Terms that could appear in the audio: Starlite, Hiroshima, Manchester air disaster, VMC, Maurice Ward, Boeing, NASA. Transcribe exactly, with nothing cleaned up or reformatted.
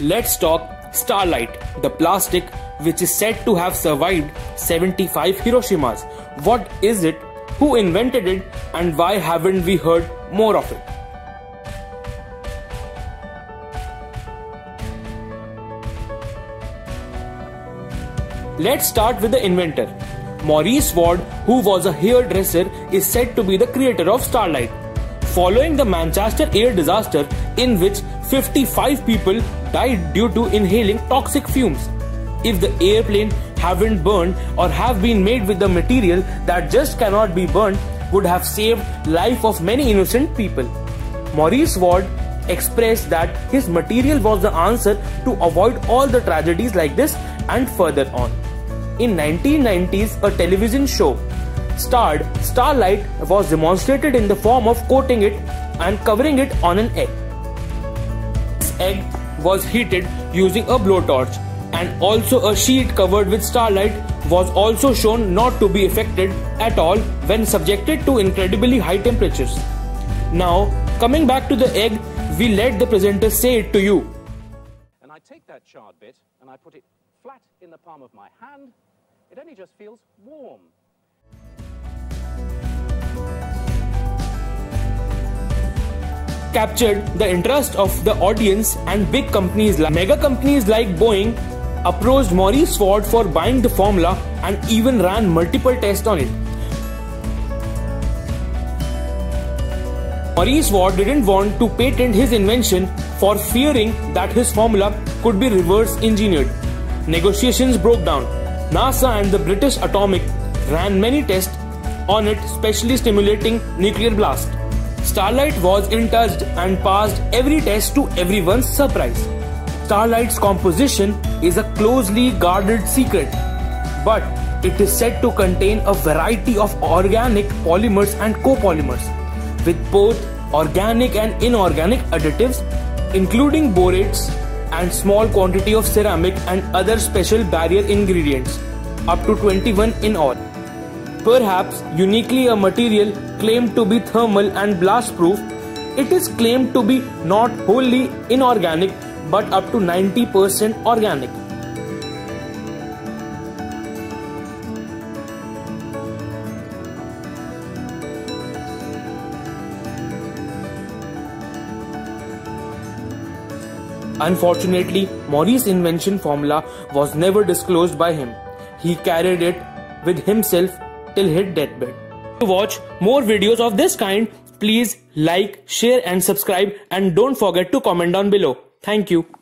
Let's talk Starlite, the plastic which is said to have survived seventy-five Hiroshimas. What is it? Who invented it? And why haven't we heard more of it? Let's start with the inventor. Maurice Ward, who was a hairdresser, is said to be the creator of Starlite. Following the Manchester air disaster, in which fifty-five people died due to inhaling toxic fumes. If the airplane haven't burned or have been made with the material that just cannot be burned, would have saved life of many innocent people. Maurice Ward expressed that his material was the answer to avoid all the tragedies like this and further on. In nineteen nineties, a television show starred Starlight was demonstrated in the form of coating it and covering it on an egg. This egg was heated using a blowtorch, and also a sheet covered with starlight was also shown not to be affected at all when subjected to incredibly high temperatures. Now, coming back to the egg, we let the presenter say it to you. And I take that charred bit and I put it flat in the palm of my hand. It only just feels warm. Captured the interest of the audience, and big companies like mega companies like Boeing approached Maurice Ward for buying the formula and even ran multiple tests on it. Maurice Ward didn't want to patent his invention for fearing that his formula could be reverse engineered. Negotiations broke down. NASA and the British Atomic ran many tests on it, specially stimulating nuclear blast. Starlight was untouched and passed every test to everyone's surprise. Starlight's composition is a closely guarded secret, but it is said to contain a variety of organic polymers and copolymers, with both organic and inorganic additives, including borates and small quantity of ceramic and other special barrier ingredients, up to twenty-one in all. Perhaps uniquely a material claimed to be thermal and blast proof, it is claimed to be not wholly inorganic but up to ninety percent organic. Unfortunately, Maurice's invention formula was never disclosed by him. He carried it with himself till his deathbed. To watch more videos of this kind, please like, share and subscribe, and don't forget to comment down below. Thank you.